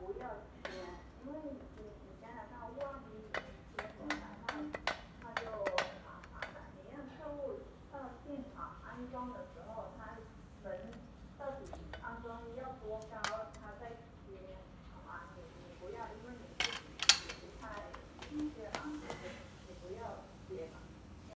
不要说，因为